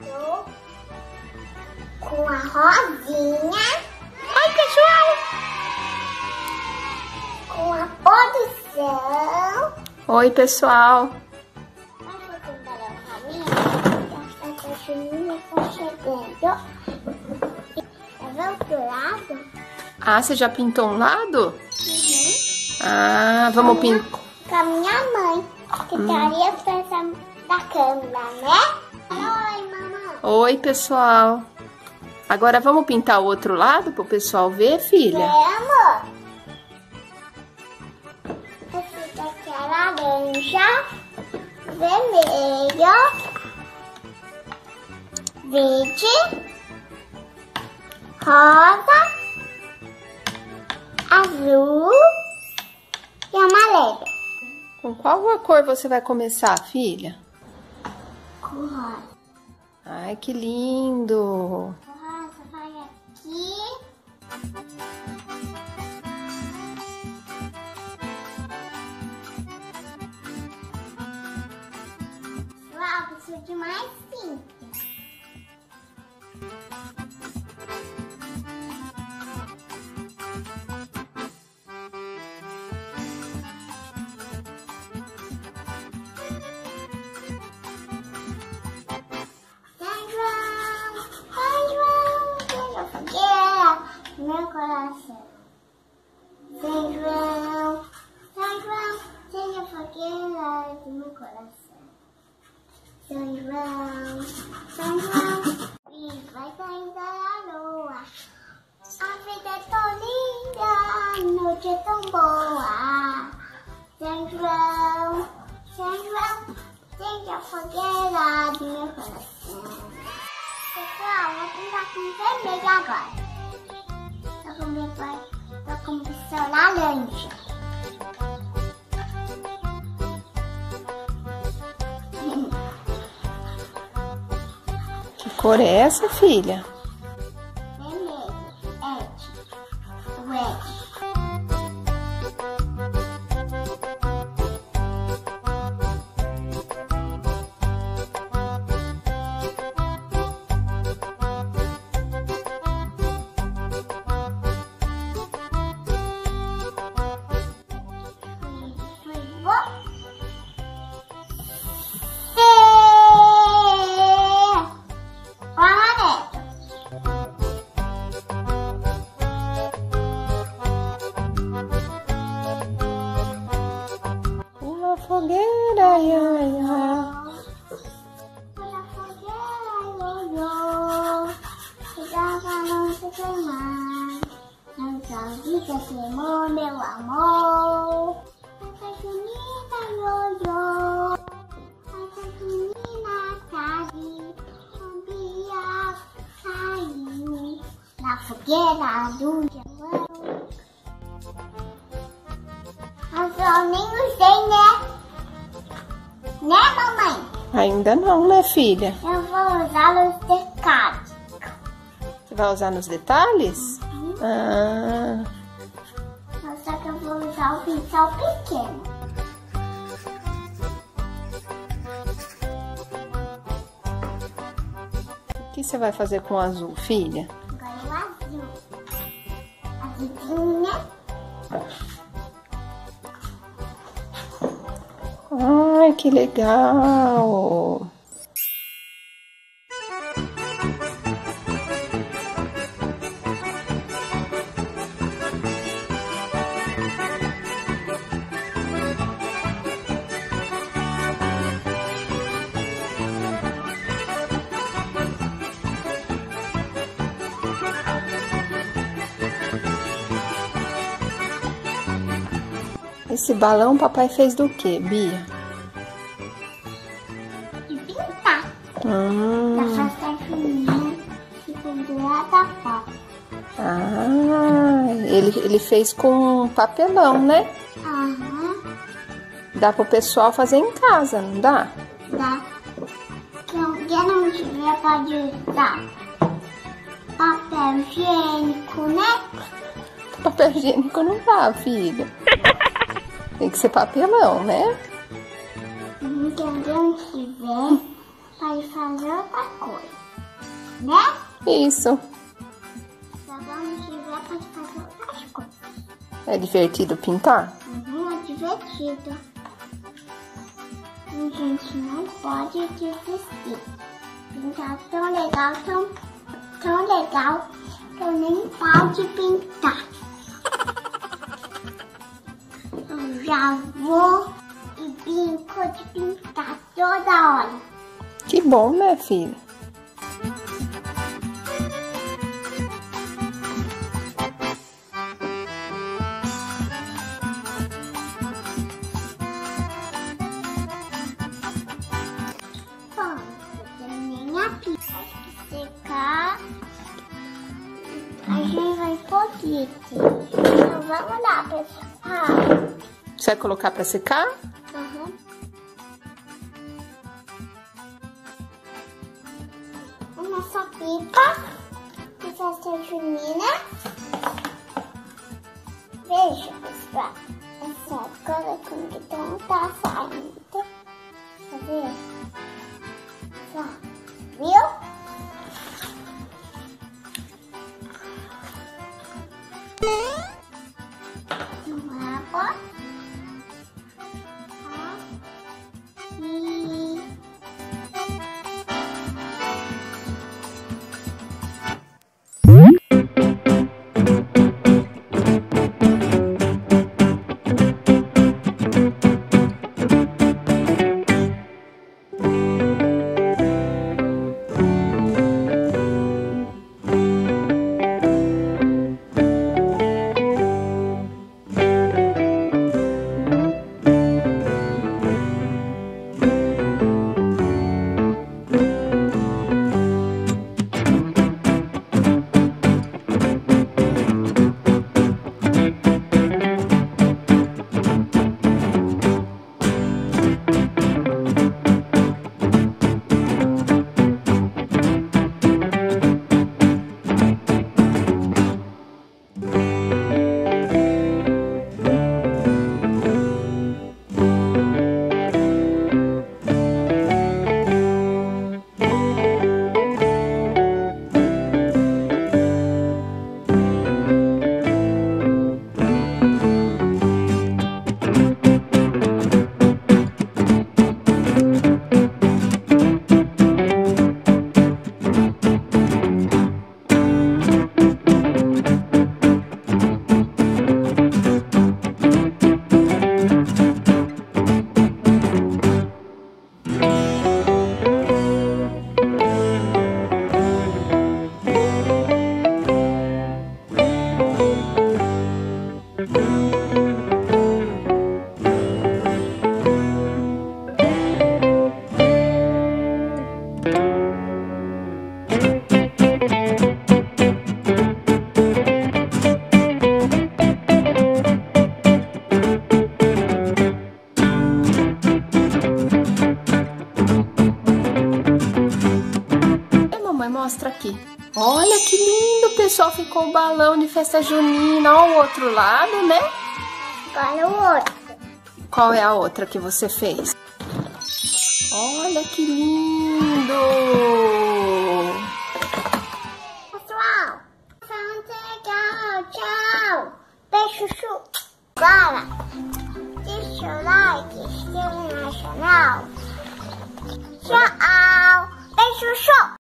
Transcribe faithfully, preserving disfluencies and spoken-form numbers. do com a rodinha. Oi, pessoal! Com a produção. Oi, pessoal! Vamos preparar o caminho. A festa junina está chegando. Vamos pro lado? Ah, você já pintou um lado? Uhum. Ah, vamos pintar. Com a minha mãe, que estaria hum. da câmera, né? Oi, mamãe. Oi, pessoal. Agora vamos pintar o outro lado pro pessoal ver, filha? Vamos. Esse daqui é laranja, vermelho, verde, rosa, azul e amarelo. Com qual cor você vai começar, filha? Com rosa. Ai, que lindo! Com rosa vai aqui. Uau, preciso de mais cinco. Meu coração. Sem João, São João, seja fogueira do meu coração. São João, São João, e vai sair da lua. A vida é tão linda, a noite é tão boa. São João, São João, seja fogueira do meu coração. Pessoal, vou pintar com vermelho agora. Vou começar laranja. Que cor é essa, filha? Vermelho. Ed. O Ed. Queimou meu amor. Essa menina ioiô, essa menina tarde, um dia caiu na fogueira do João. Mas eu nem usei, né? Né, mamãe? Ainda não, né, filha? Eu vou usar nos detalhes. Você vai usar nos detalhes? Uhum. Ah... Só que eu vou usar o pincel pequeno. O que você vai fazer com o azul, filha? Agora o azul. Azulzinho, né? Ai, que legal! Esse balão papai fez do que, Bia? De pintar. Hum. Da festa junina e pendurar da foto. Ah, ele, ele fez com papelão, né? Aham. Dá pro pessoal fazer em casa, não dá? Dá. Quem não tiver pode usar papel higiênico, né? Papel higiênico não dá, filha. Tem que ser papelão, né? Então, se tiver, para fazer outra coisa, né? Isso. Se a gente quiser, pode fazer outras coisas. É divertido pintar? Uhum, é divertido. A gente não pode desistir. Pintar tão legal, tão, tão legal, que eu nem paro de pintar. Eu já vou e brinco de pintar toda hora. Que bom, minha filha. Bom, eu terminei a pizza. Vai secar. A gente vai pôr aqui. Então vamos lá, pessoal. Você vai colocar para secar? Uhum. Uma sapica de festa junina. Veja, pessoal. Essa cola com que não tá saindo. Tá vendo? Só. Viu? Mostra aqui. Olha que lindo, pessoal. Ficou o balão de festa junina. Olha o outro lado, né? Olha o outro. Qual é a outra que você fez? Olha que lindo! Pessoal, muito legal. Tchau. Beijo, chuchu. Agora, deixa o like e inscreva no canal. Tchau. Beijo, chuchu.